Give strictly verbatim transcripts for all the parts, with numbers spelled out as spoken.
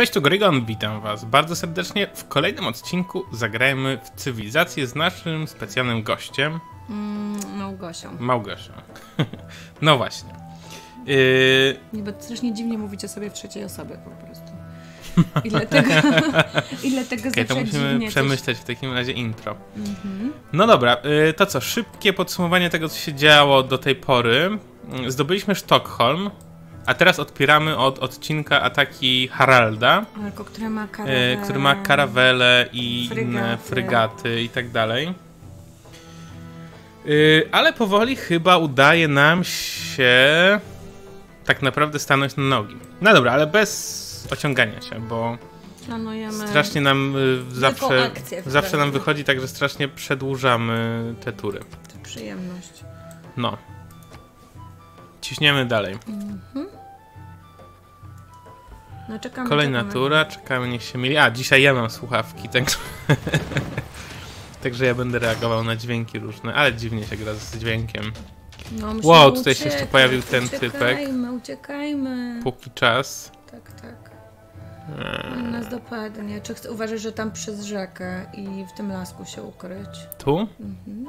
Cześć, tu Gorigon, witam was bardzo serdecznie. W kolejnym odcinku zagrajmy w cywilizację z naszym specjalnym gościem. Mm, Małgosią. Małgosią. No właśnie. Yy... Niby strasznie dziwnie mówicie sobie w trzeciej osobie po prostu. I dlatego, i dlatego okay, to musimy przemyśleć coś. W takim razie intro. Mm-hmm. No dobra, yy, to co, szybkie podsumowanie tego, co się działo do tej pory. Zdobyliśmy Sztokholm. A teraz odpieramy od odcinka ataki Haralda, Alko, który, ma karawelę, który ma karawele i frygaty. Inne frygaty i tak dalej. Yy, ale powoli chyba udaje nam się tak naprawdę stanąć na nogi. No dobra, ale bez ociągania się, bo planujemy strasznie nam yy, zawsze, akcję, zawsze nam wychodzi tak, że strasznie przedłużamy te tury. To przyjemność. No. Ciśniemy dalej. Mm-hmm. No, czekamy, Kolejna czekamy. tura, czekamy, niech się mieli. A, dzisiaj ja mam słuchawki, także, także ja będę reagował na dźwięki różne, ale dziwnie się gra z dźwiękiem. No, wow, tutaj uciekać, się jeszcze pojawił ten uciekajmy, typek. Uciekajmy, uciekajmy. Póki czas. Tak, tak. On nas dopadnie. Czy uważasz, że tam przez rzekę i w tym lasku się ukryć? Tu? Mm-hmm.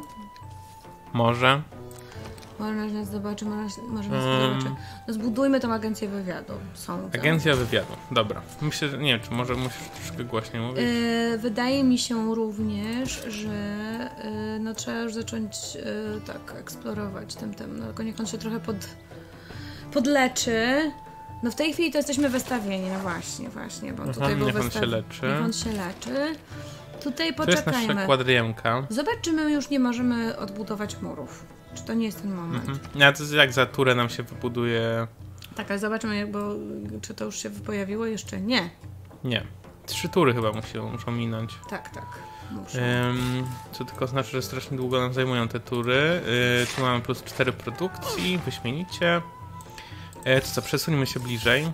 Może. Może nas zobaczy, może nas zobaczy. Um, no zbudujmy tą agencję wywiadu. Są Agencja wywiadu, dobra. Myślę, że nie wiem, czy może musisz troszkę głośniej mówić. Yy, wydaje mi się również, że yy, no, trzeba już zacząć yy, tak eksplorować tym, tym. No, tylko niech on się trochę pod, podleczy. No w tej chwili to jesteśmy wystawieni, no właśnie, właśnie, bo Aha, tutaj był niech on się leczy. Niech on się leczy. Tutaj poczekajmy. To jest nasza Zobaczymy, już nie możemy odbudować murów. Czy to nie jest ten moment? Mm-hmm. A to jest jak za turę nam się wybuduje... Tak, ale zobaczmy, bo czy to już się pojawiło? Jeszcze nie. Nie. Trzy tury chyba muszą, muszą minąć. Tak, tak. Ym, co tylko znaczy, że strasznie długo nam zajmują te tury. Yy, tu mamy plus cztery produkcji, wyśmienicie. Yy, to co, przesuńmy się bliżej.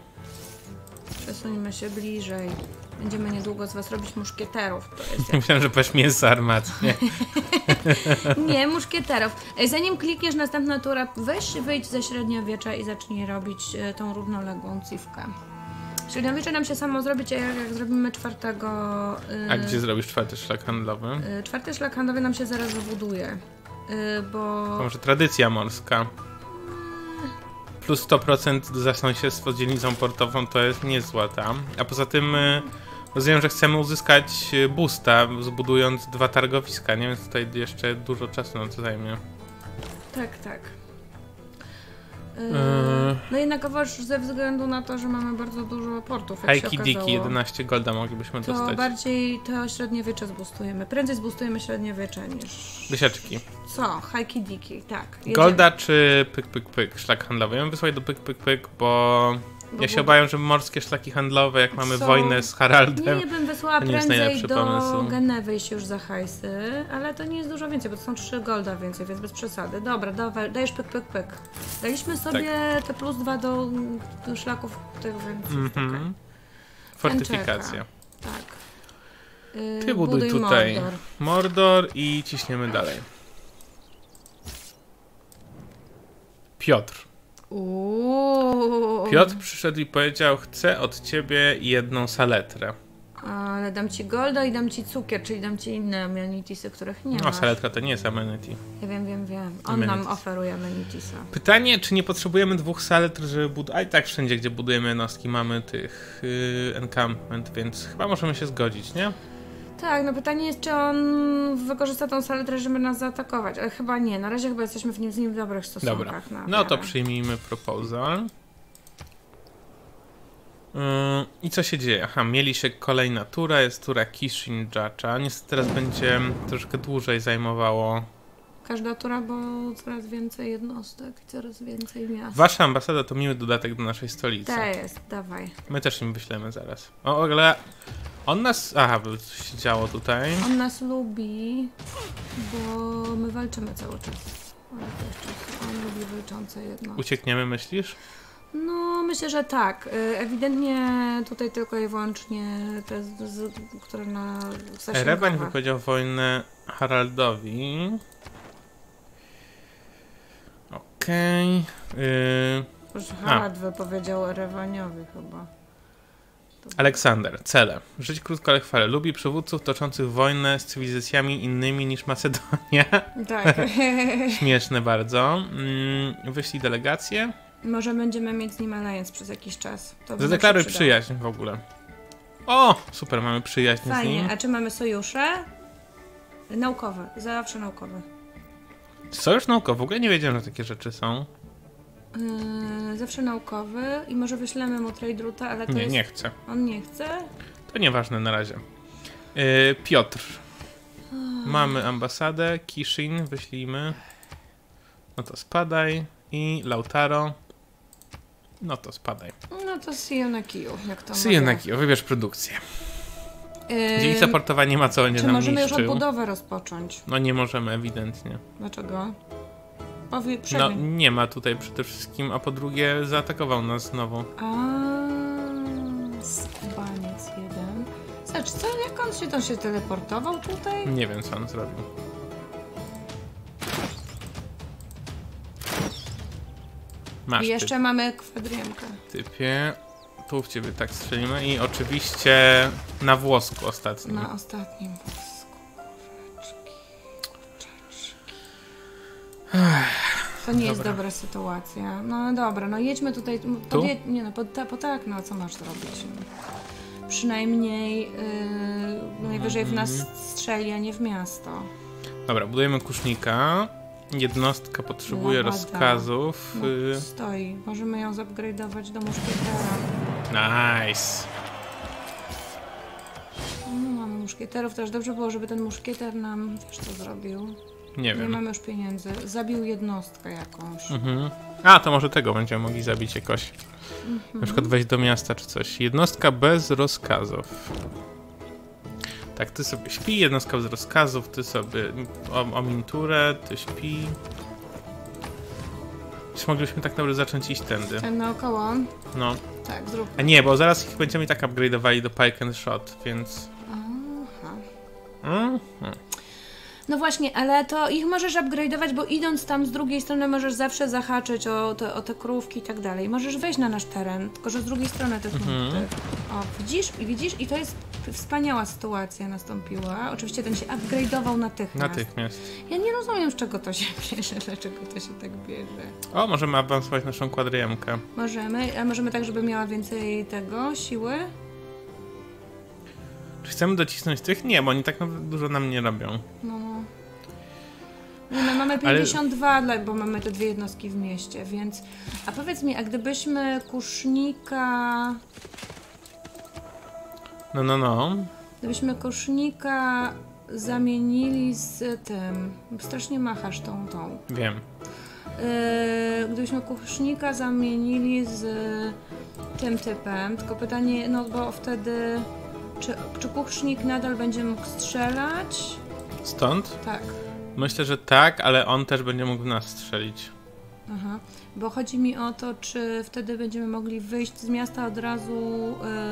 Przesuńmy się bliżej. Będziemy niedługo z was robić muszkieterów. To jest jak... Myślałem, że powiesz mięso armatnie. Nie, muszkieterów. Zanim klikniesz następna tura, weź wyjdź ze średniowiecza i zacznij robić tą równoległą cifkę. Średniowiecze nam się samo zrobić, jak, jak zrobimy czwartego... Yy... A gdzie zrobisz czwarty szlak handlowy? Yy, czwarty szlak handlowy nam się zaraz wybuduje, yy, bo... To może tradycja morska. Plus sto procent za sąsiedztwo z dzielnicą portową to jest niezła tam. A poza tym rozumiem, że chcemy uzyskać boosta, zbudując dwa targowiska, nie? Więc tutaj jeszcze dużo czasu nam to zajmie. Tak, tak. Yy, yy. No jednakowoż ze względu na to, że mamy bardzo dużo portów, jak się okazało, Chalkidiki, jedenaście golda moglibyśmy to dostać. To bardziej to średniowiecze zbustujemy. Prędzej zbustujemy średniowiecze niż... Wysieczki. Co? Chalkidiki, tak. Jedziemy. Golda czy pyk, pyk, pyk, szlak handlowy? Ja bym wysłać do pyk, pyk, pyk, bo... Do ja się obawiam, że morskie szlaki handlowe, jak mamy są... wojnę z Haraldem... Nie, nie bym wysłała prędzej do pomysł. Genewy iść już za hajsy, ale to nie jest dużo więcej, bo to są trzy golda więcej, więc bez przesady. Dobra, dawaj, dajesz pyk, pyk, pyk. Daliśmy sobie tak. te plus dwa do, do szlaków tych więcej. Mm -hmm. okay. Fortyfikacja. Tak. Yy, Ty buduj, buduj tutaj Mordor. Mordor i ciśniemy dalej. Piotr. Uuu. Piotr przyszedł i powiedział, chcę od ciebie jedną saletrę. Ale dam ci golda i dam ci cukier, czyli dam ci inne amenitiesy, których nie ma. No, saletra to nie jest amenity. Ja wiem, wiem, wiem. On amenities. nam oferuje amenitiesa. Pytanie, czy nie potrzebujemy dwóch saletr, żeby budować... A i tak wszędzie, gdzie budujemy jednostki, mamy tych yy, encampment, więc chyba możemy się zgodzić, nie? Tak, no pytanie jest, czy on wykorzysta tą saletrę, żeby nas zaatakować, ale chyba nie. Na razie chyba jesteśmy w nim, z nim w dobrych stosunkach. Dobra. No to przyjmijmy proposal. Yy, I co się dzieje? Aha, mieli się kolejna tura, jest tura Kishin Jacza. Niestety teraz będzie troszkę dłużej zajmowało. Każda tura, bo coraz więcej jednostek, coraz więcej miast. Wasza ambasada to miły dodatek do naszej stolicy. To jest, dawaj. My też im wyślemy zaraz. O, ale... On nas... Aha, bo coś się działo tutaj. On nas lubi, bo my walczymy cały czas. On, on lubi walczące jednostki. Uciekniemy, myślisz? No, myślę, że tak. Ewidentnie tutaj tylko i wyłącznie te, z, z, które na... Erebań wypowiedział wojnę Haraldowi. Okej. Okay. Yy... Harald A. wypowiedział Erywaniowi chyba. Aleksander, cele. Żyć krótko, ale chwale. Lubi przywódców toczących wojnę z cywilizacjami innymi niż Macedonia. Tak. Śmieszne bardzo. Wyślij delegację. Może będziemy mieć z nim alliance przez jakiś czas. To zadeklaruj przyjaźń w ogóle. O! Super, mamy przyjaźń Fajnie. z nim. Fajnie, a czy mamy sojusze? Naukowe, zawsze naukowe. Sojusz naukowy? W ogóle nie wiedziałem, że takie rzeczy są. Yy, zawsze naukowy i może wyślemy mu trade routa, ale to nie, jest... nie chce. On nie chce? To nieważne na razie. Yy, Piotr. Hmm. Mamy ambasadę, Kishin, wyślijmy. No to spadaj. I Lautaro. No to spadaj. No to Siena Kiju, jak to Siena Kiju, wybierz produkcję. Yy, Dzielnica portowa nie ma co będzie nam niszczył. Czy możemy już odbudowę rozpocząć? No nie możemy, ewidentnie. Dlaczego? Powie, no nie ma tutaj przede wszystkim, a po drugie zaatakował nas znowu. Aaa, skubaniec jeden. Zobacz, co, jak on się, to się teleportował tutaj? Nie wiem, co on zrobił. Masz, I jeszcze typ. mamy kwadriemkę. Typie, tu w ciebie tak strzelimy i oczywiście na włosku ostatnim. Na ostatnim włosku. Kurczeczki, kurczeczki. To nie dobra. jest dobra sytuacja. No dobra, no jedźmy tutaj. Tu? Podje nie no, po, ta, po tak, no co masz zrobić? No. Przynajmniej yy, najwyżej mm. w nas strzeli, a nie w miasto. Dobra, budujemy kusznika. Jednostka potrzebuje Labada. rozkazów. No, stoi. Możemy ją zupgrade'ować do muszkietera. Nice! No, mamy muszkieterów. Też dobrze było, żeby ten muszkieter nam... Wiesz co zrobił? Nie wiem. Nie mamy już pieniędzy. Zabił jednostkę jakąś. Mhm. A, to może tego będziemy mogli zabić jakoś. Mhm. Na przykład wejść do miasta czy coś. Jednostka bez rozkazów. Tak, ty sobie śpi, jednostka z rozkazów, ty sobie o, o minturę, ty śpi. Czy moglibyśmy tak naprawdę zacząć iść tędy? Ten naokoło? No. Tak, zrób. A nie, bo zaraz ich będziemy i tak upgrade'owali do Pike and Shot, więc... Aha. Aha. No właśnie, ale to ich możesz upgrade'ować, bo idąc tam z drugiej strony możesz zawsze zahaczyć o te, o te krówki i tak dalej. Możesz wejść na nasz teren, tylko że z drugiej strony też mhm. tych... O, widzisz? I widzisz? I to jest... Wspaniała sytuacja nastąpiła. Oczywiście ten się upgrade'ował natychmiast. Natychmiast. Ja nie rozumiem, z czego to się bierze, dlaczego to się tak bierze. O, możemy awansować naszą kwadriemkę. Możemy, a możemy tak, żeby miała więcej tego, siły? Czy chcemy docisnąć tych? Nie, bo oni tak dużo nam nie robią. No, no. Nie, no mamy pięćdziesiąt dwa, ale... bo mamy te dwie jednostki w mieście, więc... A powiedz mi, a gdybyśmy kusznika... No, no, no. Gdybyśmy kosznika zamienili z tym... Strasznie machasz tą, tą. Wiem. Yy, gdybyśmy kosznika zamienili z tym typem, tylko pytanie, no bo wtedy... Czy, czy kusznik nadal będzie mógł strzelać? Stąd? Tak. Myślę, że tak, ale on też będzie mógł w nas strzelić. Aha. Bo chodzi mi o to, czy wtedy będziemy mogli wyjść z miasta od razu.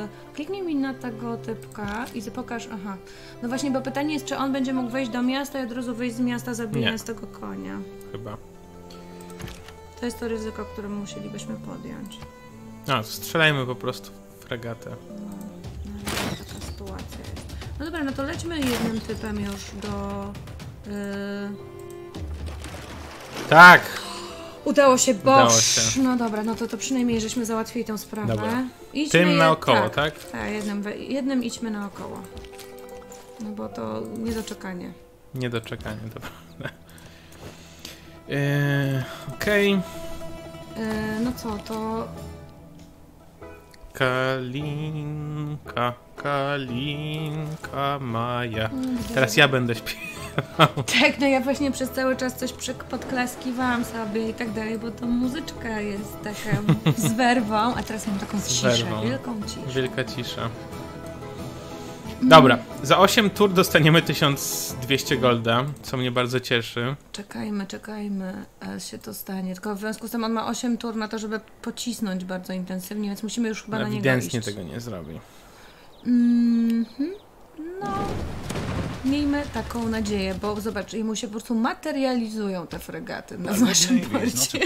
Yy, kliknij mi na tego typka i pokaż. Aha. No właśnie, bo pytanie jest, czy on będzie mógł wejść do miasta i od razu wyjść z miasta, zabijając Nie. tego konia. Chyba. To jest to ryzyko, które musielibyśmy podjąć. A, strzelajmy po prostu w fregatę. No, no taka sytuacja jest. No dobra, no to lećmy jednym typem już do... Yy... Tak! Udało się, boż! No dobra, no to, to przynajmniej żeśmy załatwili tę sprawę. Idźmy Tym je... naokoło, tak? Tak, tak jednym, we... jednym idźmy naokoło. No bo to niedoczekanie. Niedoczekanie, dobra. yy, Okej. Okay. Yy, no co, to... Kalinka, Kalinka Maja. Teraz ja będę śpiewał. Tak, no ja właśnie przez cały czas coś podklaskiwałam sobie i tak dalej, bo to muzyczka jest taka z werwą, a teraz mam taką ciszę, wielką ciszę. Wielka cisza. Dobra, za osiem tur dostaniemy tysiąc dwieście golda, co mnie bardzo cieszy. Czekajmy, czekajmy, aż się to stanie. Tylko w związku z tym on ma osiem tur na to, żeby pocisnąć bardzo intensywnie, więc musimy już chyba na niego iść. Ewidentnie tego nie zrobi. Mm-hmm. No... Miejmy taką nadzieję, bo zobacz, mu się po prostu materializują te fregaty na naszym porcie.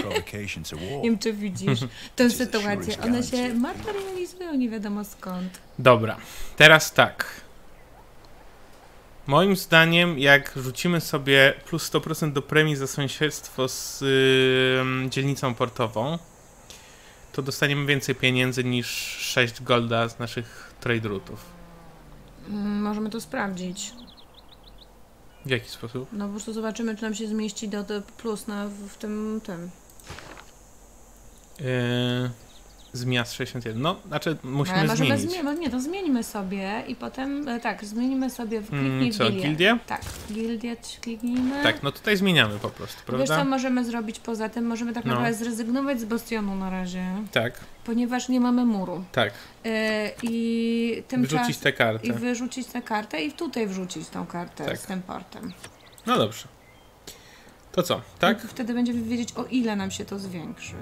Nie wiem, czy widzisz tę sytuację. One się materializują nie wiadomo skąd. Dobra, teraz tak. Moim zdaniem, jak rzucimy sobie plus sto procent do premii za sąsiedztwo z yy, dzielnicą portową, to dostaniemy więcej pieniędzy niż sześć golda z naszych trade-rootów. Możemy to sprawdzić. W jaki sposób? No po prostu zobaczymy, czy nam się zmieści do, do plus na, w tym... tym. Yy, zmiast sześćdziesiąt jeden. No, znaczy musimy ale możemy zmienić. Zmie nie, to zmieńmy sobie i potem... Tak, zmienimy sobie w kliknij w co, gildię. Gildię? Tak, gildię kliknijmy. Tak, no tutaj zmieniamy po prostu, prawda? Wiesz co możemy zrobić poza tym? Możemy tak naprawdę no. zrezygnować z bastionu na razie. Tak. Ponieważ nie mamy muru. Tak. Yy, I tymczasem. Wyrzucić tę kartę. I wyrzucić tę kartę, i tutaj wrzucić tą kartę tak. z tym portem. No dobrze. To co, tak? I wtedy będziemy wiedzieć, o ile nam się to zwiększy.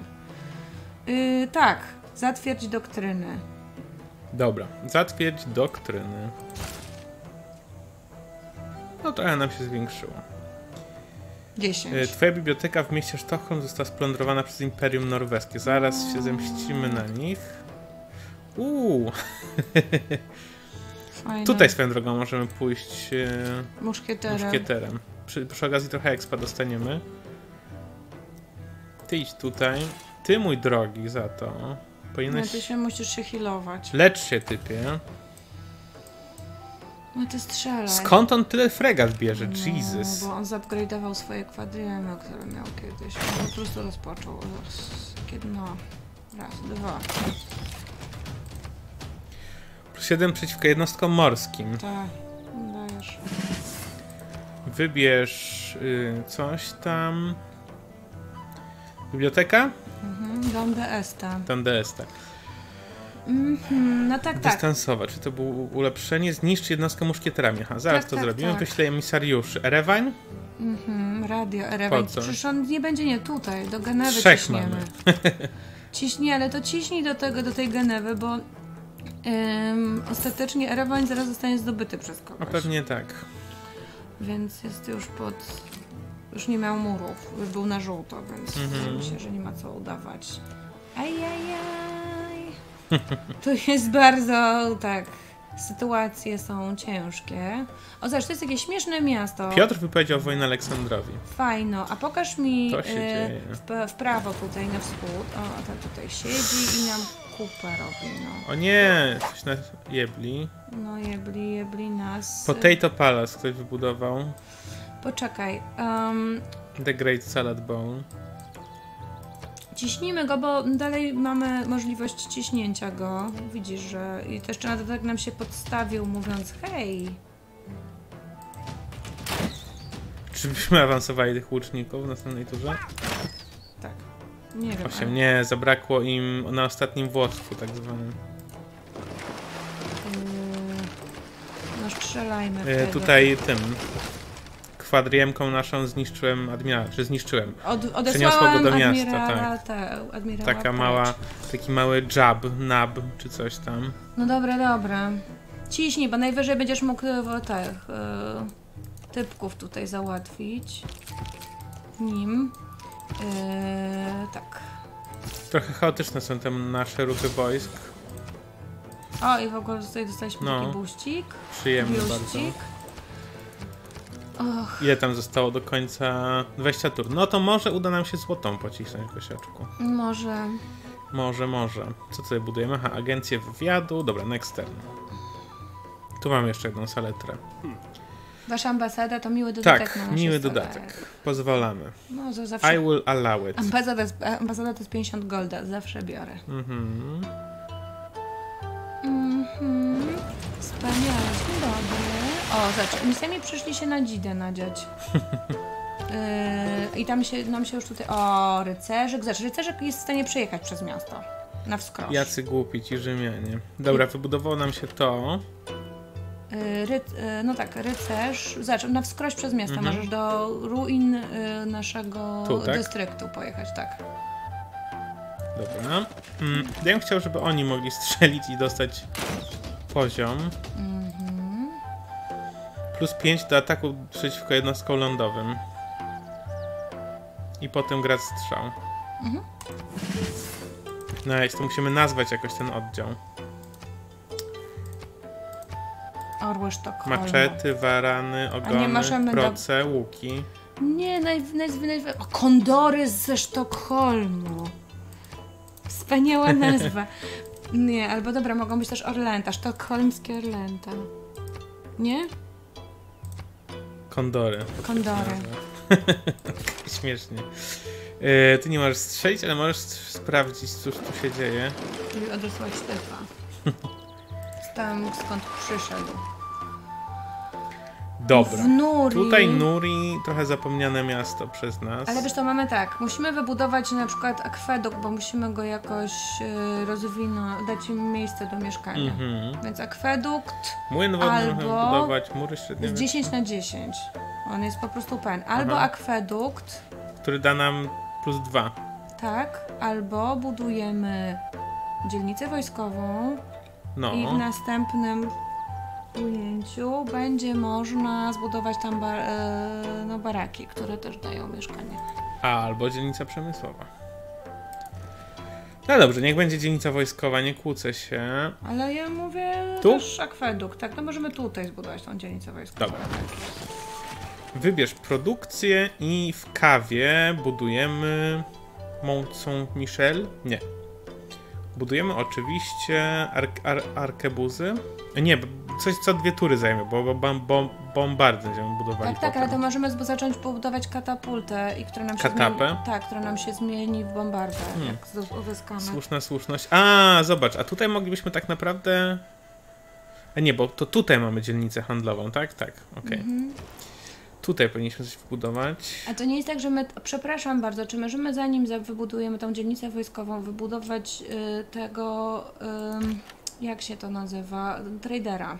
Yy, tak. Zatwierdź doktryny. Dobra. Zatwierdź doktryny. No trochę nam się zwiększyło. dziesięć. Twoja biblioteka w mieście Sztokholm została splądrowana przez Imperium Norweskie. Zaraz się zemścimy na nich. Uuu. Tutaj swoją drogą możemy pójść e... muszkieterem. muszkieterem. Przy, przy okazji trochę expa dostaniemy. Ty idź tutaj. Ty, mój drogi, za to. Powinieneś... No ty się musisz się healować. Lecz się, typie. No ty strzelasz. Skąd on tyle fregat bierze? No, Jesus. Bo on zupgrade'ował swoje kwadrymy, które miał kiedyś. On po prostu rozpoczął. No. Raz, dwa. Plus siedem przeciwko jednostkom morskim. Tak, dajesz. Wybierz y, coś tam. Biblioteka? Mhm, Donde Esta. Donde Esta. Mm-hmm. No tak, tak. Dystansowa. Czy to było ulepszenie? Zniszcz jednostkę muszkieterami. Aha, zaraz tak, to tak, zrobimy. Tak. Wyślę emisariuszy. Erewań? Mhm, radio Erewań. Przecież on nie będzie nie tutaj. Do Genewy Trzech ciśniemy. Mamy. Ciśnij, ale to ciśnij do tego, do tej Genewy, bo ym, ostatecznie Erewań zaraz zostanie zdobyty przez kogoś. A pewnie tak. Więc jest już pod... Już nie miał murów. Już był na żółto, więc mhm. myślę, że nie ma co udawać. Ajajaj. Tu jest bardzo, tak, sytuacje są ciężkie. O, zobacz, to jest takie śmieszne miasto. Piotr wypowiedział wojnę Aleksandrowi. Fajno, a pokaż mi y, w, w prawo tutaj na wschód. O, a ta tutaj siedzi i nam kupę robi, no. O nie, coś nas jebli. No jebli, jebli nas. Potato Palace ktoś wybudował. Poczekaj. Um... The Great Salad Bowl. Ciśnijmy go, bo dalej mamy możliwość ciśnięcia go. Widzisz, że... I to jeszcze na dodatek nam się podstawił, mówiąc hej! Czy byśmy awansowali tych łuczników w następnej turze? Tak. Nie wiem. osiem. Ale... Nie, zabrakło im na ostatnim włosku, tak zwanym. Yy... No strzelajmy yy, tutaj tym. Kwadriemką naszą zniszczyłem admirala, czy zniszczyłem, Od, przeniosło go do miasta, admirala, tak. Ta, admirala Taka mała, taki mały jab, nab, czy coś tam. No dobra, dobra. Ciśnij, bo najwyżej będziesz mógł tych yy, typków tutaj załatwić. Nim. Yy, tak. Trochę chaotyczne są te nasze ruchy wojsk. O, i w ogóle tutaj dostaliśmy no, taki buścik. Przyjemny buścik. Bardzo. Och. Ile tam zostało do końca dwudziestu tur? No to może uda nam się złotą pocisnąć, Gosiaczku. Może. Może, może. Co tutaj budujemy? Aha, agencję wywiadu. Dobra, next turn. Tu mam jeszcze jedną saletrę. Hmm. Wasza ambasada to miły dodatek. Tak, na miły dodatek. Starach. Pozwalamy. No, to zawsze... I will allow it. Ambasada, ambasada to jest pięćdziesiąt golda. Zawsze biorę. Mhm. Mhm. Wspaniale. Dobry. O, zobacz, mi sami przyszli się na dzidę nadziać. Yy, I tam się, nam się już tutaj... O, rycerzyk. Zobacz, rycerzyk jest w stanie przejechać przez miasto. Na wskroś. Jacy głupi ci Rzymianie. Dobra, wybudowało nam się to. Yy, ry, yy, no tak, rycerz. Zobacz, na wskroś przez miasto. Mhm. Możesz do ruin yy, naszego tu, tak? dystryktu pojechać, tak. Dobra. Mm, ja bym chciał, żeby oni mogli strzelić i dostać poziom. Plus pięć do ataku przeciwko jednostkom lądowym. I potem grać strzał. Mhm. No i to musimy nazwać jakoś ten oddział. Orły Sztokholmu. Maczety, warany, ogony, proce, do... łuki. Nie, najw... Najw... Najw... kondory ze Sztokholmu. Wspaniała nazwa. Nie, albo dobra, mogą być też orlęta, sztokholmskie orlęta. Nie? Kondory. Kondory. Śmiesznie. Yy, ty nie możesz strzelić, ale możesz sprawdzić, cóż tu się dzieje. Czyli odesłać Stefa. Stałem mógł skąd przyszedł. Dobra. W Nuri. Tutaj Nuri, trochę zapomniane miasto przez nas. Ale wiesz, to mamy tak. Musimy wybudować na przykład akwedukt, bo musimy go jakoś yy, rozwinąć, dać im miejsce do mieszkania. Mm-hmm. Więc akwedukt. Młyn wodny możemy budować, mury średnie. Z dziesięć na dziesięć. On jest po prostu pełen. Albo aha, akwedukt, który da nam plus dwa. Tak, albo budujemy dzielnicę wojskową. No. I w następnym ujęciu będzie można zbudować tam bar yy, no baraki, które też dają mieszkanie. Albo dzielnica przemysłowa. No dobrze, niech będzie dzielnica wojskowa, nie kłócę się. Ale ja mówię tu? Też akwedukt, tak? No możemy tutaj zbudować tą dzielnicę wojskową. Dobra. Wybierz produkcję i w kawie budujemy Mont-Saint-Michel? Nie. Budujemy oczywiście ark ar arkebuzy. Nie, coś co dwie tury zajmie, bo, bo, bo, bo bombardy będziemy budowali. Tak, tak, potem. Ale to możemy zacząć budować katapultę, i która nam się zmieni, tak, która nam się zmieni w bombardę, hmm. jak uzyskamy. Słuszna słuszność. A, zobacz, a tutaj moglibyśmy tak naprawdę... A nie, bo to tutaj mamy dzielnicę handlową, tak? Tak, okej. Okay. Mhm. Tutaj powinniśmy coś wbudować. A to nie jest tak, że my... Przepraszam bardzo, czy możemy zanim wybudujemy tą dzielnicę wojskową, wybudować y, tego... Y, jak się to nazywa? Tradera.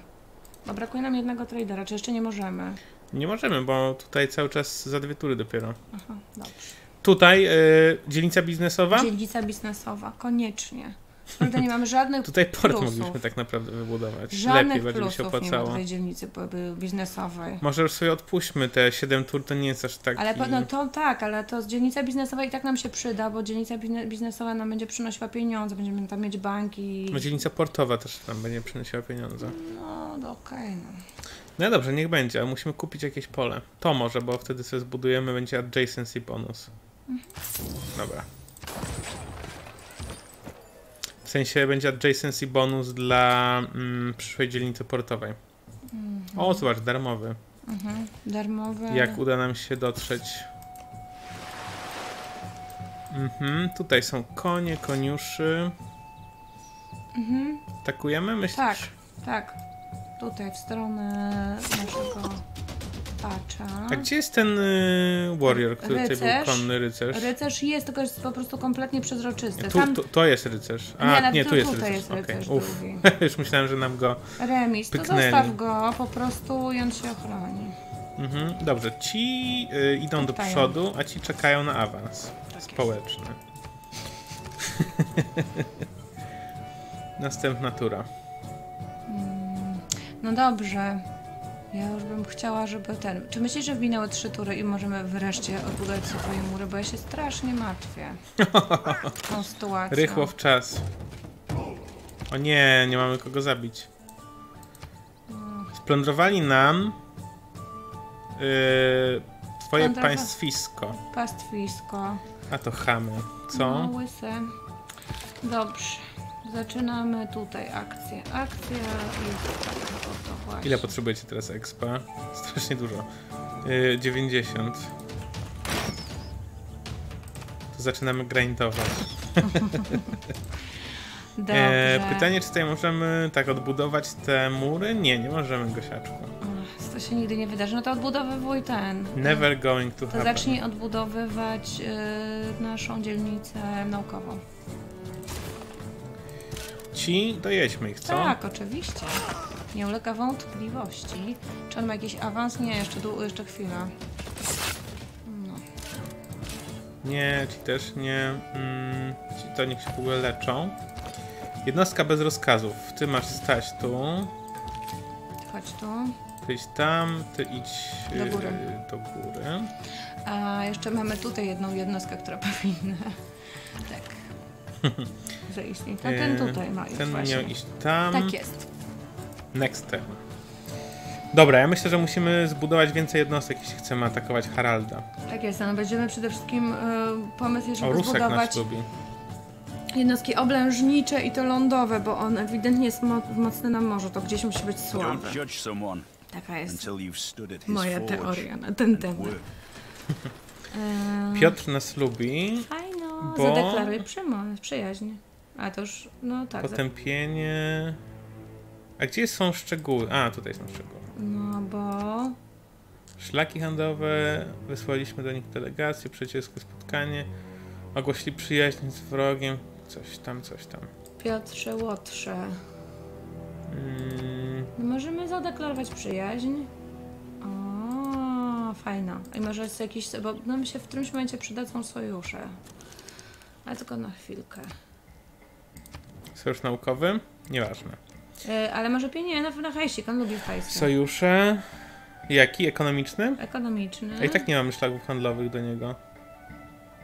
Bo brakuje nam jednego tradera, czy jeszcze nie możemy? Nie możemy, bo tutaj cały czas za dwie tury dopiero. Aha, dobrze. Tutaj y, dzielnica biznesowa? Dzielnica biznesowa, koniecznie. Tutaj nie mamy żadnych tutaj port plusów. Mogliśmy tak naprawdę wybudować. Żadnych lepiej, bardziej by się opłacało. Nie ma tej dzielnicy biznesowej. Może sobie odpuśćmy te siedem tur, to nie jest aż tak. Ale no to tak, ale to dzielnica biznesowa i tak nam się przyda, bo dzielnica biznesowa nam będzie przynosiła pieniądze, będziemy tam mieć banki. No dzielnica portowa też nam będzie przynosiła pieniądze. No, no okej. Okay, no. No dobrze, niech będzie, ale musimy kupić jakieś pole. To może, bo wtedy sobie zbudujemy, będzie adjacency bonus. Mhm. Dobra. W sensie będzie adjacency bonus dla mm, przyszłej dzielnicy portowej. Mm -hmm. O, zobacz, darmowy. Mm -hmm. Darmowy. Jak uda nam się dotrzeć. Mm -hmm. Tutaj są konie, koniuszy. Mm -hmm. Atakujemy, myślisz? Tak, tak. Tutaj w stronę naszego pacza. A gdzie jest ten y, warrior, który rycerz. Tutaj był konny rycerz? Rycerz jest, tylko jest po prostu kompletnie przezroczysty. Tu, Tam... tu, to jest rycerz. A, nie, nie tu, tu jest rycerz. Jest rycerz okay. Uf. Już myślałem, że nam go remis, pyknęli. To zostaw go, po prostu i on się ochroni. Mhm. Dobrze, ci y, idą do przodu, a ci czekają na awans tak społeczny. Następna tura. Hmm. No dobrze. Ja już bym chciała, żeby ten... Czy myślisz, że wminęły trzy tury i możemy wreszcie odbudować swoje mury? Bo ja się strasznie martwię tą sytuacją. Rychło w czas. O nie, nie mamy kogo zabić. Splądrowali nam... Yy, twoje Splądrowa... państwisko. Pastwisko. A to chamy. Co? No, łysy. Dobrze. Zaczynamy tutaj akcję. Akcja jest taka oto właśnie. Ile potrzebujecie teraz expa? Strasznie dużo. Yy, dziewięćdziesiąt. To zaczynamy grindować. Dobrze. E, pytanie, czy tutaj możemy tak odbudować te mury? Nie, nie możemy, Gosiaczku. Ach, to się nigdy nie wydarzy. No to odbudowywuj ten. Never going to happen. To zacznij odbudowywać yy, naszą dzielnicę naukową. Ci dojedźmy ich, co? Tak, oczywiście. Nie ulega wątpliwości. Czy on ma jakiś awans? Nie, jeszcze, dół, jeszcze chwila. No. Nie, ci też nie. Mm, ci to niech się w ogóle leczą. Jednostka bez rozkazów. Ty masz stać tu. Chodź tu. ty idź tam, ty idź do góry. do góry. A jeszcze mamy tutaj jedną jednostkę, która powinna tak zaistnieć. A ten tutaj ma iść. Ten właśnie miał iść tam. Tak jest. Next turn. Dobra, ja myślę, że musimy zbudować więcej jednostek, jeśli chcemy atakować Haralda. Tak jest, no będziemy przede wszystkim y, pomysł jeszcze zbudować jednostki oblężnicze i to lądowe, bo on ewidentnie jest mo mocny na morzu, to gdzieś musi być słaby. Taka jest moja teoria na ten temat. Piotr nas lubi, know, bo... zadeklaruj przyjaźń. A to już, no tak. Potępienie... A gdzie są szczegóły? A, tutaj są szczegóły. No bo... Szlaki handlowe, wysłaliśmy do nich delegację, przyjacielskie spotkanie, ogłosili przyjaźń z wrogiem, coś tam, coś tam. Piotrze, Łotrze. Hmm. Możemy zadeklarować przyjaźń. O, fajna. I może jest jakiś... bo nam się w którymś momencie przydadzą sojusze. Ale tylko na chwilkę. Sojusz naukowy? Nieważne. Yy, ale może pieniądze na hajsik, on lubi hajsik. Sojusze? Jaki? Ekonomiczny? Ekonomiczny. A i tak nie mamy szlaków handlowych do niego.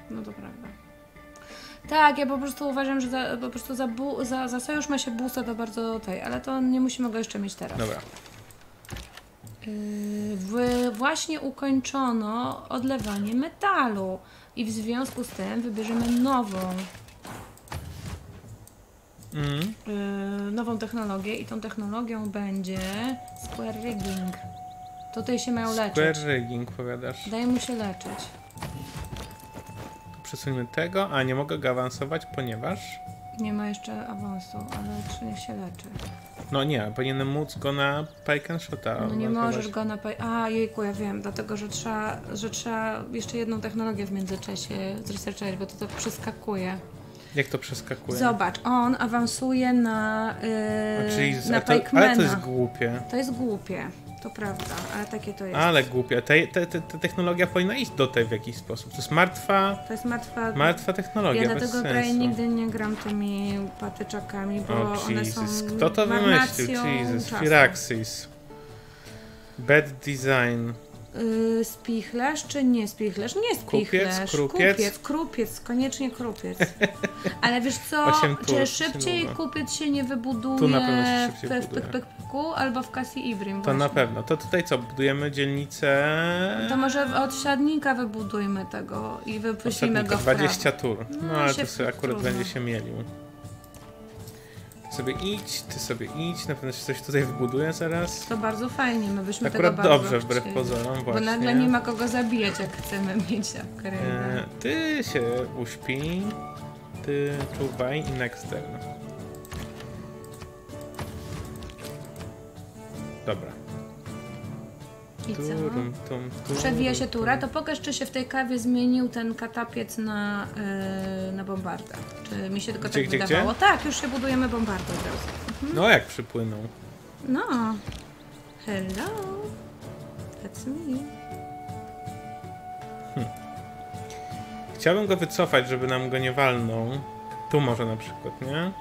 No to prawda. Tak, ja po prostu uważam, że za, po prostu za, bu, za, za sojusz ma się busa to bardzo tej, ale to nie musimy go jeszcze mieć teraz. Dobra. Yy, w, właśnie ukończono odlewanie metalu i w związku z tym wybierzemy nową. Mm. Yy, nową technologię i tą technologią będzie Square Rigging. Tutaj się mają leczyć. Square Rigging, powiadasz? Daj mu się leczyć. Przesuńmy tego, a nie mogę go awansować, ponieważ... Nie ma jeszcze awansu, ale czy niech się leczy. No nie, powinienem móc go na Pike and Shota. No nie możesz go na Pike... A, jejku, ja wiem, dlatego, że trzeba, że trzeba jeszcze jedną technologię w międzyczasie zresearchować, bo to to przeskakuje. Jak to przeskakuje? Zobacz, on awansuje na, yy, a, czyli, na to, ale to jest głupie. To jest głupie, to prawda, ale takie to jest. Ale głupie, ta te, te, te technologia powinna iść do tej w jakiś sposób. To jest martwa, to jest martwa, martwa technologia, ja bez dlatego sensu. Prawie nigdy nie gram tymi patyczakami, bo o, one Jesus. Są kto to wymyślił? Jesus, Firaxis. Bad design. Yy, spichlerz czy nie spichlerz? Nie spichlerz. Kupiec, krupiec. Kupiec, krupiec, koniecznie krupiec. Ale wiesz co, czy szybciej kupiec się nie wybuduje tu na pewno się szybciej w Pyk-Pyk-Pyku albo w Kasr Ibrim. To właśnie. Na pewno. To tutaj co? Budujemy dzielnicę... To może od siadnika wybudujmy tego i wypuścimy go w prawo. dwadzieścia tur. No, no ale to sobie akurat trudno. Będzie się mielił. Sobie idź, ty sobie idź, na pewno się coś tutaj wybuduje zaraz. To bardzo fajnie, my byśmy akurat tego dobrze, wbrew pozorom, właśnie. Bo nagle nie ma kogo zabijać, jak chcemy mieć upgrade'a. Eee, ty się uśpi, ty czuwaj i next turn. Dobra. I co? Turum, tum, tum, przewija się tura, to pokaż, czy się w tej kawie zmienił ten katapiec na, yy, na bombardę. Czy mi się tylko gdzie, tak gdzie, wydawało? Gdzie? Tak, już się budujemy bombardę od razu. Mhm. No jak przypłynął. No. Hello. That's me. Hm. Chciałbym go wycofać, żeby nam go nie walnął. Tu może na przykład, nie?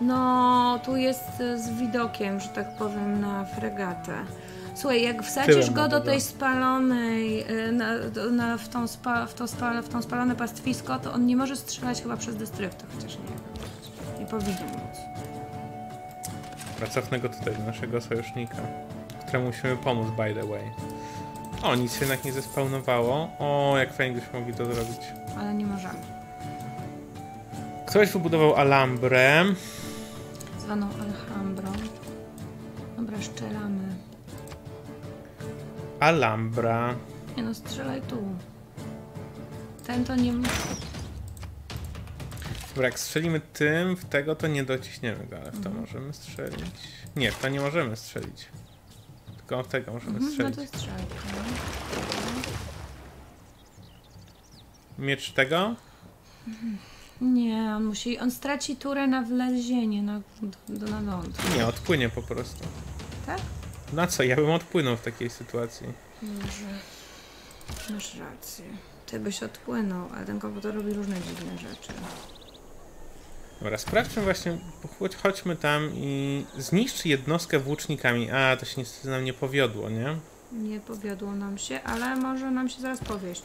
No, tu jest z widokiem, że tak powiem, na fregatę. Słuchaj, jak wsadzisz go do tej spalonej, na, na, w, tą spa, w, to spa, w tą spalone pastwisko, to on nie może strzelać chyba przez dystryfta, chociaż nie. Nie powinien móc. Wracamy go tutaj, do naszego sojusznika, któremu musimy pomóc, by the way. O, nic się jednak nie zespawnowało. O, jak fajnie byśmy mogli to zrobić. Ale nie możemy. Ktoś wybudował Alhambrę. Zwaną Alhambrą. Dobra, szczelamy. Alhambra. Nie no, strzelaj tu. Ten to nie musi. Dobra, jak strzelimy tym, w tego to nie dociśniemy go, ale w to mhm. możemy strzelić. Nie, w to nie możemy strzelić. Tylko w tego możemy mhm, strzelić. No to strzelaj. Miecz tego? Mhm. Nie, on musi. On straci turę na wlezienie, na, na ląd. Nie, odpłynie po prostu. Tak? Na co? Ja bym odpłynął w takiej sytuacji. Może. Masz rację. Ty byś odpłynął, ale ten komputer robi różne dziwne rzeczy. Dobra, sprawdźmy właśnie, chodźmy tam i zniszcz jednostkę włócznikami. A, to się niestety nam nie powiodło, nie? Nie powiodło nam się, ale może nam się zaraz powieść.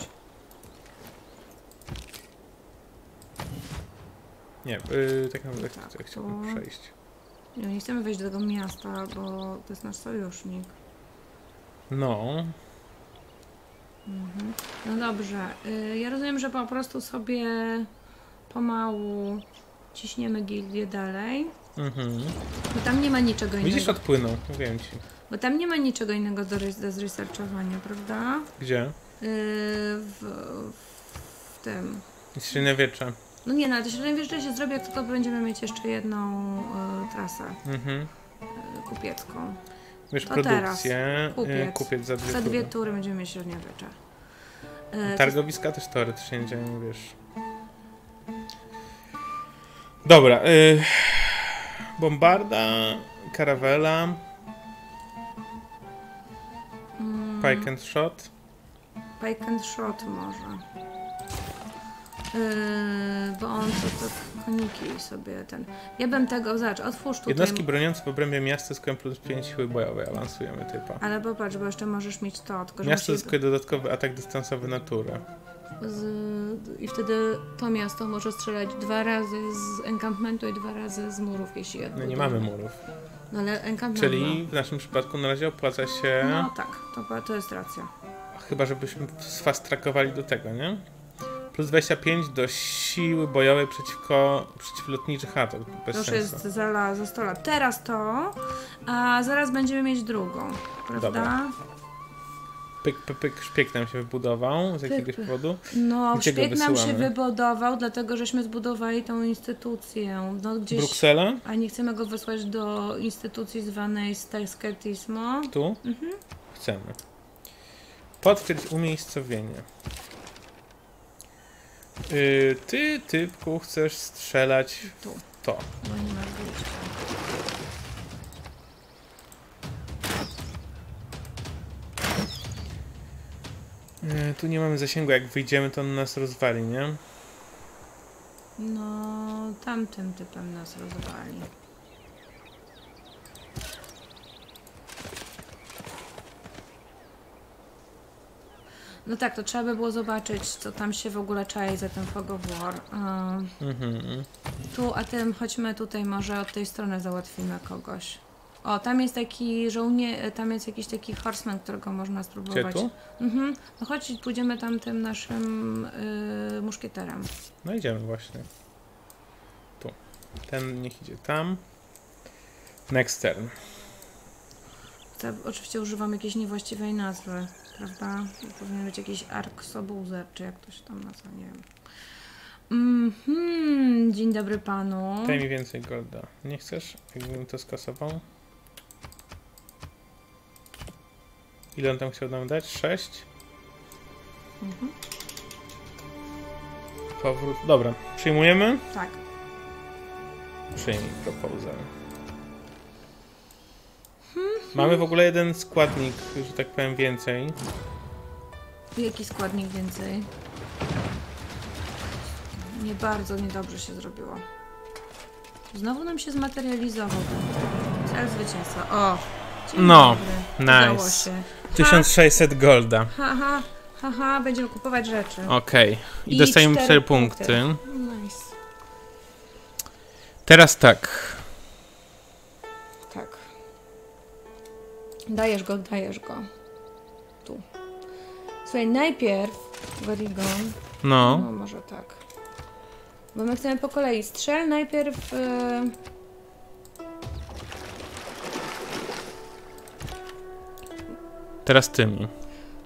Nie, yy, tak naprawdę tak, tak, chciałbym to... przejść. No, nie chcemy wejść do tego miasta, bo to jest nasz sojusznik. No. Mhm. No dobrze. Yy, ja rozumiem, że po prostu sobie pomału ciśniemy gildię dalej. Mhm. Bo tam nie ma niczego innego. Widzisz, odpłynął, mówiłem ci. Bo tam nie ma niczego innego do, do zresearchowania, prawda? Gdzie? Yy, w, w tym. Średniowiecze. No nie, no ale to średniowiecze się zrobi, jak to, to będziemy mieć jeszcze jedną y, trasę mhm. y, kupiecką. Wiesz, to produkcję, teraz kupiec, kupiec za dwie, za dwie tury. tury będziemy mieć średniowiecze. Yy, Targowiska to... też teoretycznie nie wiesz. Dobra, yy, bombarda, karawela, mm. Pike and Shot. Pike and Shot może. Yy, bo on to, to koniki sobie ten... Ja bym tego... Zobacz, otwórz tutaj... Jednostki broniące w obrębie miasta zyskują plus pięć siły bojowej, awansujemy typa. Ale popatrz, bo jeszcze możesz mieć to... Tylko że miasto zyskuje do... dodatkowy atak dystansowy na turę. Z, I wtedy to miasto może strzelać dwa razy z encampmentu i dwa razy z murów, jeśli jakby. No nie mamy murów. No ale encampment. Czyli w naszym przypadku na razie opłaca się... No tak, to, to jest racja. Chyba żebyśmy sfast-trackowali do tego, nie? Plus dwadzieścia pięć do siły bojowej przeciwko przeciwlotniczych atak. To już jest za, za sto lat. Teraz to, a zaraz będziemy mieć drugą, prawda? Dobra. Pyk, pyk, pyk, szpieg nam się wybudował z jakiegoś pyk, pyk. powodu. No, gdzie szpieg nam się wybudował, dlatego żeśmy zbudowali tą instytucję. No, gdzieś, Bruksela? A nie chcemy go wysłać do instytucji zwanej Skertismo. Tu? Mhm. Chcemy. Potwierdź umiejscowienie. Yy, ty, typku, chcesz strzelać tu. W to. No nie ma tu nie mamy zasięgu, jak wyjdziemy, to on nas rozwali, nie? No, tamtym typem nas rozwali. No tak, to trzeba by było zobaczyć, co tam się w ogóle czai za ten Fog of War. Yy. Mhm. Tu, a tym chodźmy tutaj, może od tej strony załatwimy kogoś. O, tam jest taki żołnierz, tam jest jakiś taki horseman, którego można spróbować. Gdzie tu? Mhm. No chodź, pójdziemy tam tym naszym yy, muszkieterem. No idziemy właśnie. Tu. Ten niech idzie tam. Next turn. To, oczywiście używam jakiejś niewłaściwej nazwy, prawda? Powinien być jakiś Arksobuzer, czy jak to się tam nazywa, nie wiem. Mhm, dzień dobry panu. Daj mi więcej golda. Nie chcesz? Jakbym to skasował? Ile on tam chciał nam dać? sześć? Mhm. Powrót. Dobra, przyjmujemy? Tak. Przyjmij proposal. Mhm. Mamy w ogóle jeden składnik, że tak powiem, więcej. Jaki składnik więcej? Nie, bardzo niedobrze się zrobiło. Znowu nam się zmaterializował ten cel zwycięstwa. O! No, dobry. Nice. Się. tysiąc sześćset ha. golda. Haha, ha, ha, ha. Będziemy kupować rzeczy. Okej. Okay. I, I dostajemy cztery punkty. punkty. Nice. Teraz tak. Tak. Dajesz go, dajesz go. Tu. Słuchaj, najpierw Gorigon. No. No, może tak. Bo my chcemy po kolei strzel, najpierw... Yy... Teraz tymi.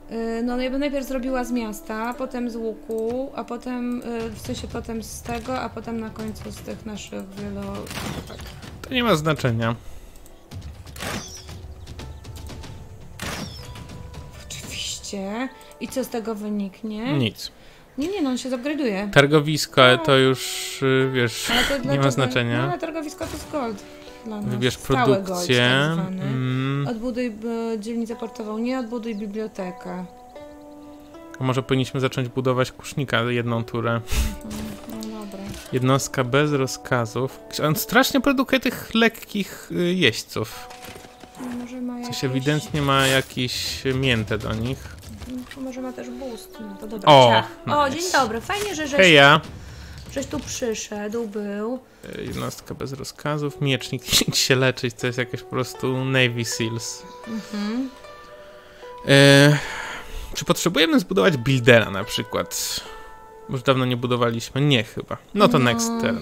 Yy, no, ja bym najpierw zrobiła z miasta, potem z łuku, a potem... Yy, w sensie potem z tego, a potem na końcu z tych naszych wielo... Tak. To nie ma znaczenia. Oczywiście. I co z tego wyniknie? Nic. Nie, nie, no on się zupgrade'uje. Targowisko, no. To już, wiesz, to nie ma znaczenia. No ale targowisko to jest gold dla nas. Wybierz produkcję. Gold, mm. Odbuduj dzielnicę portową, nie odbuduj bibliotekę. A może powinniśmy zacząć budować kusznika jedną turę. No, no dobra. Jednostka bez rozkazów. On strasznie produkuje tych lekkich jeźdźców. Może ma jakieś... Coś ewidentnie ma jakieś miętę do nich. Może ma też boost. No to dobra. O, nice. O, dzień dobry. Fajnie, że żeś, Heja. żeś tu przyszedł, był. Jednostka bez rozkazów. Miecznik się leczyć. To jest jakieś po prostu Navy Seals. Mhm. E, czy potrzebujemy zbudować buildera na przykład? Już dawno nie budowaliśmy. Nie chyba. No to no. next turn.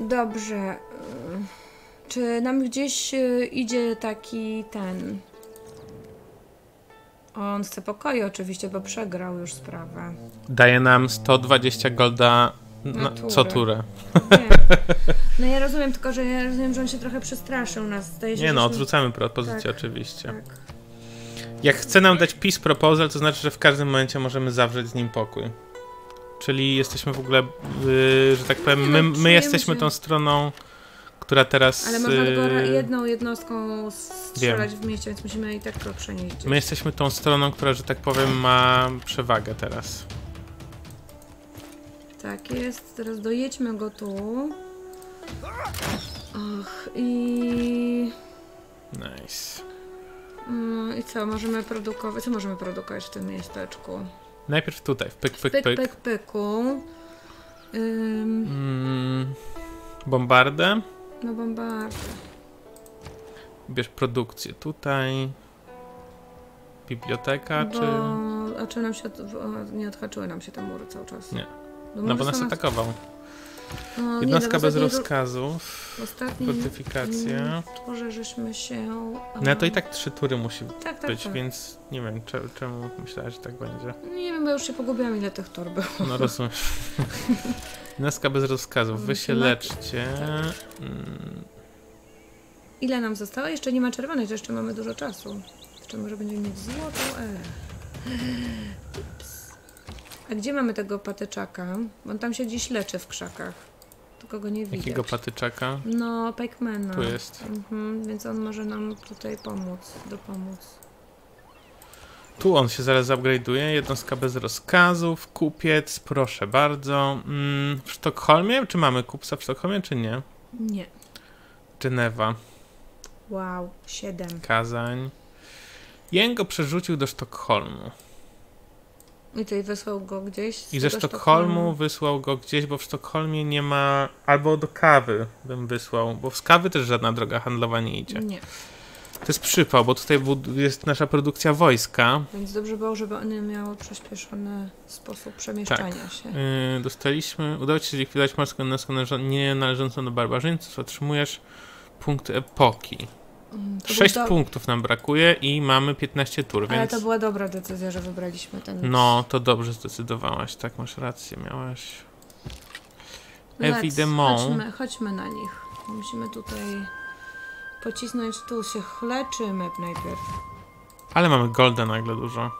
Dobrze. Czy nam gdzieś idzie taki ten... On chce pokoju oczywiście, bo przegrał już sprawę. Daje nam sto dwadzieścia golda na turę. co turę. No, no ja rozumiem, tylko że ja rozumiem, że on się trochę przestraszył nas. Zdaje się, nie no, odrzucamy propozycję tak, oczywiście. Tak. Jak chce nam dać peace proposal, to znaczy, że w każdym momencie możemy zawrzeć z nim pokój. Czyli jesteśmy w ogóle, yy, że tak powiem, my, my jesteśmy tą stroną, która teraz... Ale można tylko jedną jednostką strzelać wiem. w mieście, więc musimy i tak to przenieść. My jesteśmy tą stroną, która, że tak powiem, ma przewagę teraz. Tak jest, teraz dojedźmy go tu. Och, i... Nice. Mm, i co, możemy produkować, co możemy produkować w tym miasteczku? Najpierw tutaj, w pyk, pyk, pyk. Pyk, pyk, pyku. Ym... Mm, bombardę. No bombardę. Bierz produkcję tutaj. Biblioteka, bo... czy... A czy nam się... Od... Nie odhaczyły nam się te mury cały czas. Nie. No, no bo nas sama... atakował. No, jednostka nie, bez ostatniej... rozkazów. Ostatni... Fortyfikacja. Tworze żeśmy się... No to i tak trzy tury musi tak, tak, być, tak. więc nie wiem czemu, czemu myślałeś, że tak będzie. Nie wiem, bo już się pogubiłam, ile tych tur było. No rozumiem. Jednostka bez rozkazów. Wy się leczcie. Tak. Mm. Ile nam zostało? Jeszcze nie ma czerwonej, to jeszcze mamy dużo czasu. Jeszcze może będziemy mieć złotą E. A gdzie mamy tego patyczaka? On tam się dziś leczy w krzakach. Tylko go nie widać. Jakiego patyczaka? No, Pike'mana. Tu jest. Mhm, więc on może nam tutaj pomóc, dopomóc. Tu on się zaraz upgrade'uje. Jednostka bez rozkazów, kupiec, proszę bardzo. Mm, w Sztokholmie? Czy mamy kupca w Sztokholmie, czy nie? Nie. Genewa. Wow, siedem. Kazań. Jęgo przerzucił do Sztokholmu. I tutaj wysłał go gdzieś? I ze Sztokholmu, Sztokholmu wysłał go gdzieś, bo w Sztokholmie nie ma... Albo do Kawy bym wysłał, bo z Kawy też żadna droga handlowa nie idzie. Nie. To jest przypał, bo tutaj jest nasza produkcja wojska. Więc dobrze było, żeby one miały przyspieszony sposób przemieszczania tak. się. Yy, dostaliśmy... Udało ci się zlikwidować morską jednostkę nie należącą do barbarzyńców. Otrzymujesz punkty epoki. To sześć do... punktów nam brakuje i mamy piętnaście tur, więc... Ale to była dobra decyzja, że wybraliśmy ten... No, to dobrze zdecydowałaś, tak, masz rację, miałaś... Ewidemont. Chodźmy, chodźmy na nich. Musimy tutaj pocisnąć, tu się chleczymy najpierw. Ale mamy golda nagle dużo.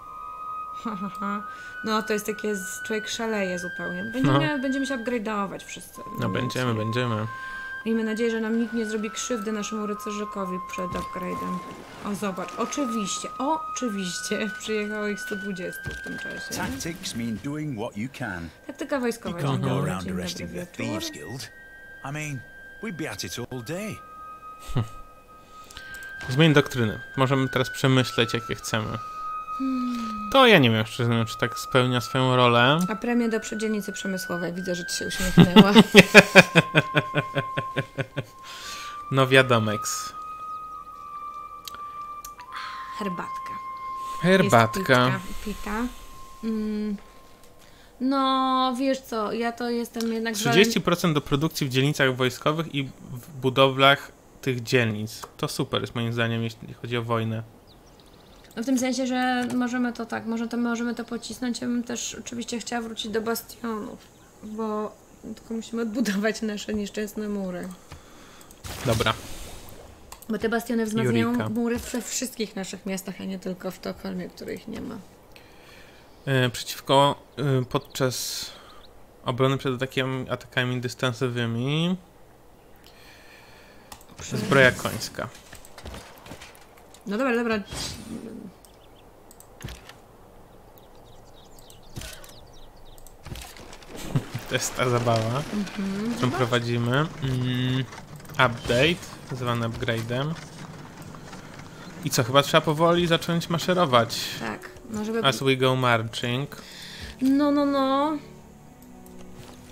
No, to jest takie... Człowiek szaleje zupełnie. Będziemy, no. będziemy się upgrade'ować wszyscy. No, będziemy, będziemy. Miejmy nadzieję, że nam nikt nie zrobi krzywdy naszemu rycerzykowi przed upgrade'em. O, zobacz, oczywiście, oczywiście przyjechało ich sto dwadzieścia w tym czasie. Tactics mean doing what you can. Taktyka wojskowa. You can't go around arresting the thieves guild. I mean, we'd be at it all day. Zmień doktryny. Możemy teraz przemyśleć, jakie chcemy. Hmm. To ja nie wiem, szczerze, czy tak spełnia swoją rolę. A premię do przedzielnicy przemysłowej. Widzę, że ci się uśmiechnęła. No wiadomex. Herbatka. Herbatka. Jest pita. pita. Mm. No, wiesz co, ja to jestem jednak... trzydzieści procent do produkcji w dzielnicach wojskowych i w budowlach tych dzielnic. To super jest moim zdaniem, jeśli chodzi o wojnę. No w tym sensie, że możemy to tak, może to możemy to pocisnąć. Ja bym też oczywiście chciała wrócić do bastionów, bo tylko musimy odbudować nasze nieszczęsne mury. Dobra. Bo te bastiony wzmacniają Jurika. mury we wszystkich naszych miastach, a nie tylko w Sztokholmie, których nie ma. Yy, przeciwko yy, podczas obrony przed atakiem, atakami dystansowymi. Zbroja końska. No dobra, dobra. To jest ta zabawa, mhm, którą prowadzimy. Mm, update, zwany upgrade'em. I co, chyba trzeba powoli zacząć maszerować. Tak. No żeby... As we go marching. No, no, no.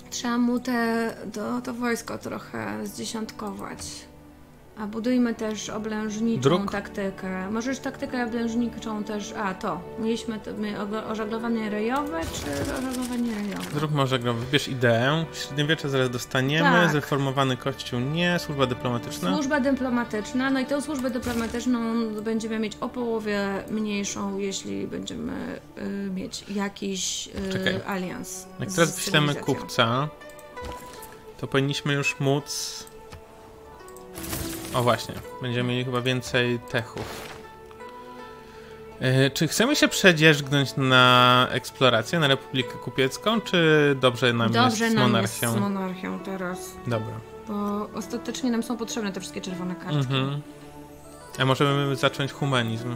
Trzeba mu te, to, to wojsko trochę zdziesiątkować. A budujmy też oblężniczą Druk. taktykę. Możesz taktykę oblężniczą też... A, to. Mieliśmy to, my ożaglowanie rejowe, czy ożaglowanie rejowe? Zróbmy ożaglowanie. Wybierz ideę. Średniowiecze zaraz dostaniemy. Tak. Zreformowany kościół nie. Służba dyplomatyczna? Służba dyplomatyczna. No i tą służbę dyplomatyczną będziemy mieć o połowę mniejszą, jeśli będziemy y, mieć jakiś y, alians. Jak teraz wyślemy kupca, to powinniśmy już móc... O właśnie, będziemy mieli chyba więcej techów. Yy, czy chcemy się przedzierzgnąć na eksplorację, na Republikę Kupiecką, czy dobrze nam dobrze jest z monarchią? Dobrze nam jest z monarchią teraz. Dobra. Bo ostatecznie nam są potrzebne te wszystkie czerwone kartki. Mhm. A możemy zacząć humanizm?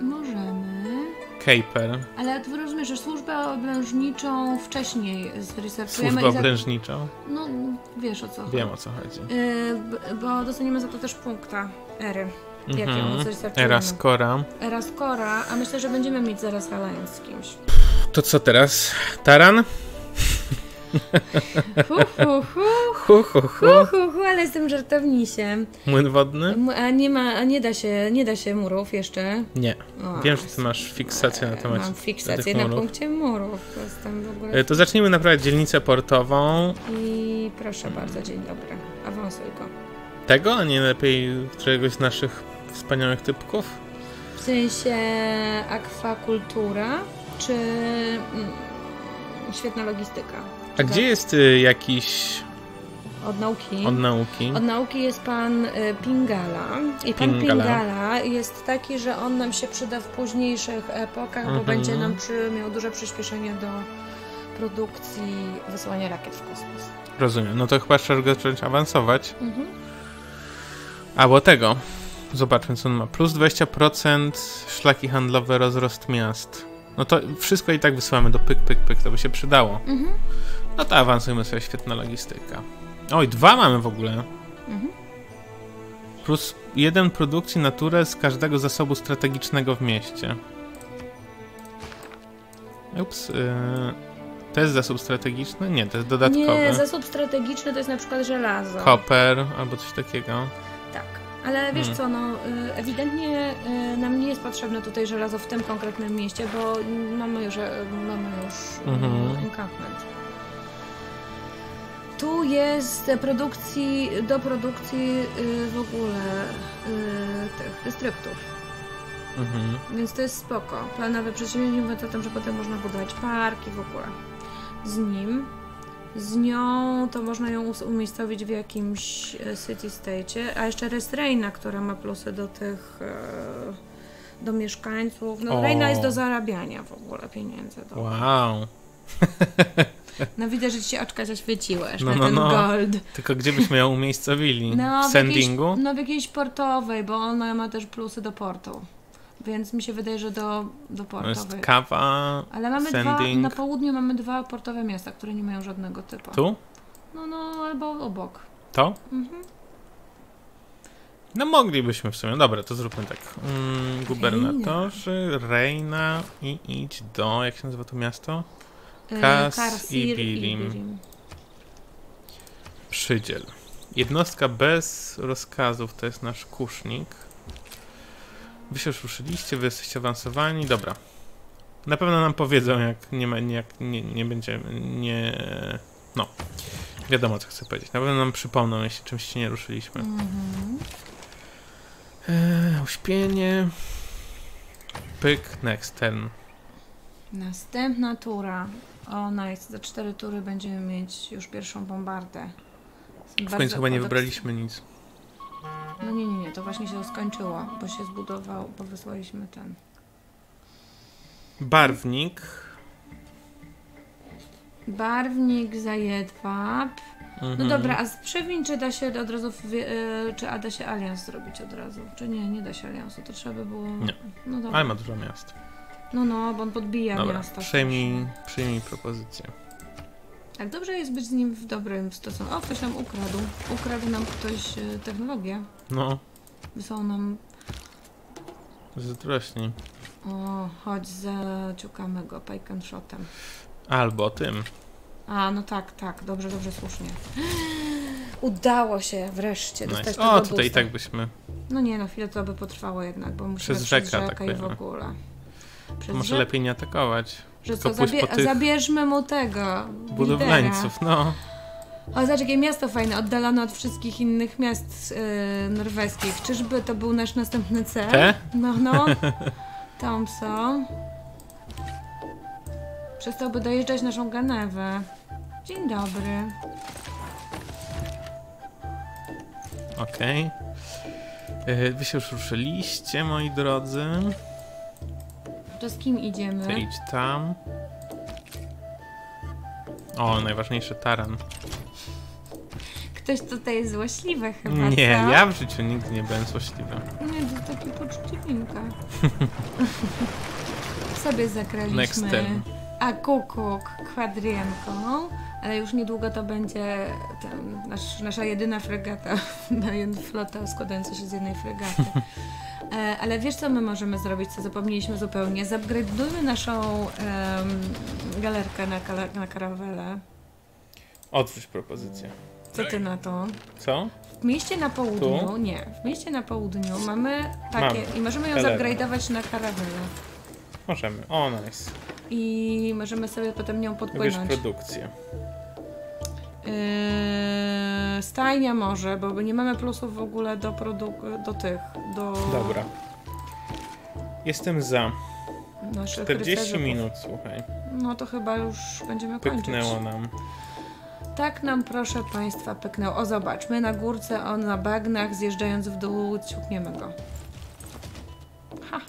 Możemy. Caper. Ale ty rozumiesz, że służbę oblężniczą wcześniej zresearchujemy. Służbę oblężniczą? Za... No, wiesz o co chodzi. Wiem o co chodzi. Yy, bo dostaniemy za to też punkta ery, mm-hmm. jak ją zresearchujemy. Era Skora. Era Skora, a myślę, że będziemy mieć zaraz alliance z kimś. To co teraz? Taran? Hu, hu, hu. Hu, hu, hu. Hu, hu, hu, ale jestem żartownisiem. Młyn wodny? A nie ma, a nie da się, nie da się murów jeszcze? Nie. O, wiem, że ty masz fiksację na temacie. Mam fiksację na, na punkcie murów. Jestem w ogóle... To zacznijmy naprawiać dzielnicę portową. I proszę bardzo, dzień dobry. Awansuj go. Tego? A nie lepiej któregoś z naszych wspaniałych typków? W sensie akwakultura, czy świetna logistyka. A Czeka? Gdzie jest y, jakiś... Od nauki. Od nauki. Od nauki jest pan y, Pingala. I pan Pingala. Pingala jest taki, że on nam się przyda w późniejszych epokach, mm-hmm. bo będzie nam przy, miał duże przyspieszenie do produkcji wysyłania rakiet w kosmos. Rozumiem. No to chyba trzeba go zacząć awansować. Mm-hmm. Albo tego. Zobaczmy, co on ma. Plus dwadzieścia procent szlaki handlowe, rozrost miast. No to wszystko i tak wysyłamy do pyk, pyk, pyk. To by się przydało. Mm-hmm. No to awansujmy sobie, świetna logistyka. Oj, dwa mamy w ogóle. Mhm. Plus jeden produkcji naturę z każdego zasobu strategicznego w mieście. Ups. Yy, to jest zasób strategiczny? Nie, to jest dodatkowy. Nie, zasób strategiczny to jest na przykład żelazo. Koper albo coś takiego. Tak, ale wiesz hmm. co, no ewidentnie nam nie jest potrzebne tutaj żelazo w tym konkretnym mieście, bo mamy już, mamy już mhm. encampment. Tu jest produkcji, do produkcji yy, w ogóle yy, tych dystryktów. Mhm. Więc to jest spoko. Planowe przedsięwzięcie, mówię o tym, że potem można budować parki w ogóle. Z nim. Z nią to można ją umiejscowić w jakimś city state. A jeszcze jest Rejna, która ma plusy do tych... Yy, do mieszkańców. No o. Rejna jest do zarabiania w ogóle pieniędzy. Dobra. Wow! No widzę, że ci się oczka zaświeciłeś no, na no, ten no. gold. Tylko gdzie byśmy ją umiejscowili? No, w sendingu? Jakiejś, no w jakiejś portowej, bo ona ma też plusy do portu. Więc mi się wydaje, że do, do portowej. To jest kawa, ale mamy dwa, na południu mamy dwa portowe miasta, które nie mają żadnego typu. Tu? No, no, albo obok. To? Mhm. No moglibyśmy w sumie. Dobra, to zróbmy tak. Mm, gubernatorzy, Rejna i idź do, jak się nazywa to miasto? Kasr Ibrim. Przydziel. Jednostka bez rozkazów to jest nasz kusznik. Wy się już ruszyliście, wy jesteście awansowani. Dobra. Na pewno nam powiedzą, jak nie, ma, jak nie, nie będziemy. Nie. No. Wiadomo, co chcę powiedzieć. Na pewno nam przypomną, jeśli czymś się nie ruszyliśmy. Mhm. Eee, uśpienie. Pyk, next turn. Następna tura. Ona jest za cztery tury, będziemy mieć już pierwszą bombardę. W końcu chyba nie wybraliśmy nic. No nie, nie, nie, to właśnie się skończyło, bo się zbudował, bo wysłaliśmy ten. Barwnik. Barwnik za jedwab. Mm-hmm. No dobra, a z przewin czy da się od razu, w, yy, czy a da się alians zrobić od razu? Czy nie, nie da się aliansu, to trzeba by było... Nie, no dobra. Ale ma dużo miast. No, no, bo on podbija dobra, miasta. Przyjmij, przyjmij propozycję. Tak, dobrze jest być z nim w dobrym stosunku. O, ktoś nam ukradł. Ukradł nam ktoś technologię. No. Wysłał nam... Zatrośni. O, chodź, zaciukamy go Pike and Shotem. Albo tym. A, no tak, tak, dobrze, dobrze, słusznie. Udało się wreszcie nice. Dostać o, tutaj i tak byśmy... No nie, no chwilę to by potrwało jednak, bo musimy przez rzekę, przez rzekę tak i w ogóle. Przez może rzek... lepiej nie atakować. Że co, zabie tych... zabierzmy mu tego budowlańców, lidera. No. O, zobacz, jakie miasto fajne, oddalone od wszystkich innych miast yy, norweskich. Czyżby to był nasz następny cel? Te? No, no. Tam są. Przestałby dojeżdżać naszą Genewę. Dzień dobry. Okej. Okay. Yy, wy się już ruszyliście, moi drodzy. To z kim idziemy? Ty idź tam. O, najważniejszy taran. Ktoś tutaj jest złośliwy chyba, nie, co? Ja w życiu nigdy nie byłem złośliwy. Nie, to jest taki poczciwinka. Sobie zagraliśmy a kukuk kwadrienką, ale już niedługo to będzie ten, nasz, nasza jedyna fregata, flota składająca się z jednej fregaty. E, ale wiesz co my możemy zrobić, co zapomnieliśmy zupełnie? Zupgrade'ujmy naszą em, galerkę na, na karawelę. Otwórz propozycję. Co ty na to? Co? W mieście na południu, tu? Nie, w mieście na południu mamy takie mamy. I możemy ją zupgrade'ować na karawelę. Możemy, o nice. I możemy sobie potem nią podpłynąć. Wiesz produkcję. Yy, stajnia może, bo nie mamy plusów w ogóle do produ- do tych, do... Dobra. Jestem za. Naszych czterdzieści minut, słuchaj. No to chyba już będziemy kończyć. Pyknęło nam. Tak nam, proszę Państwa, pyknęło. O, zobacz, my na górce, on na bagnach, zjeżdżając w dół, ciupniemy go. Ha!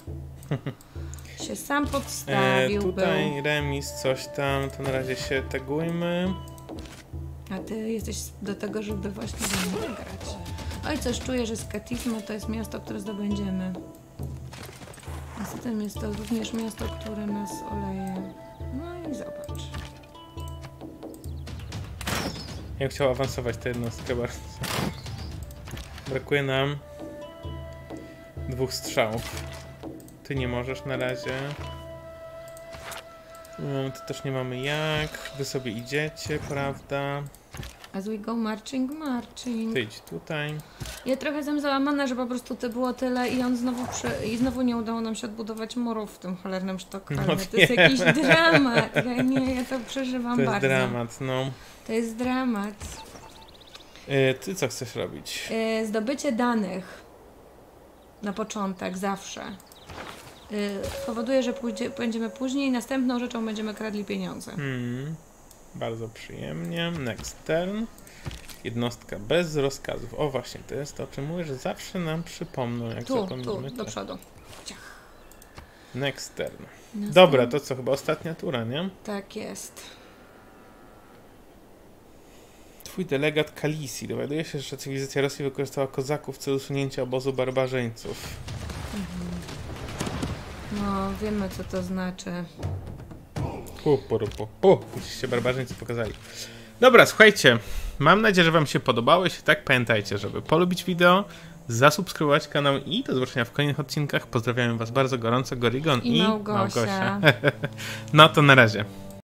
Się sam podstawił, e, tutaj był. Remis, coś tam, to na razie się tagujmy. A ty jesteś do tego, żeby właśnie grać. Oj, coś czuję, że Skatizmo to jest miasto, które zdobędziemy. A zatem jest to również miasto, które nas oleje. No i zobacz. Ja chciał awansować tę jednostkę bardzo. Brakuje nam dwóch strzałów. Ty nie możesz na razie. No, to też nie mamy jak. Wy sobie idziecie, prawda? As we go marching, marching. Ty idź tutaj. Ja trochę jestem załamana, że po prostu to było tyle i on znowu przy... i znowu nie udało nam się odbudować murów w tym cholernym Sztokholmie. No, to jest jakiś dramat. Ja nie, ja to przeżywam bardzo. To jest bardzo. dramat, no. To jest dramat. Yy, ty co chcesz robić? Yy, zdobycie danych. Na początek, zawsze. Powoduje, że pójdzie, będziemy później, następną rzeczą będziemy kradli pieniądze. Hmm. Bardzo przyjemnie. Next turn. Jednostka bez rozkazów. O właśnie, to jest to, o czym mówię, że zawsze nam przypomną, jak tu, zapomnimy. Tu, do przodu. Ciach. Next turn. Następny. Dobra, to co, chyba ostatnia tura, nie? Tak jest. Twój delegat Kalisi dowiaduje się, że cywilizacja Rosji wykorzystała kozaków w celu usunięcia obozu barbarzyńców. Mhm. No, wiemy co to znaczy. Pu, pu, pu, pu. Gdzieś się barbarzyńcy pokazali. Dobra, słuchajcie, mam nadzieję, że wam się podobało. Jeśli tak, pamiętajcie, żeby polubić wideo, zasubskrybować kanał i do zobaczenia w kolejnych odcinkach. Pozdrawiam was bardzo gorąco, Gorigon i, i Małgosia. Małgosia. No to na razie.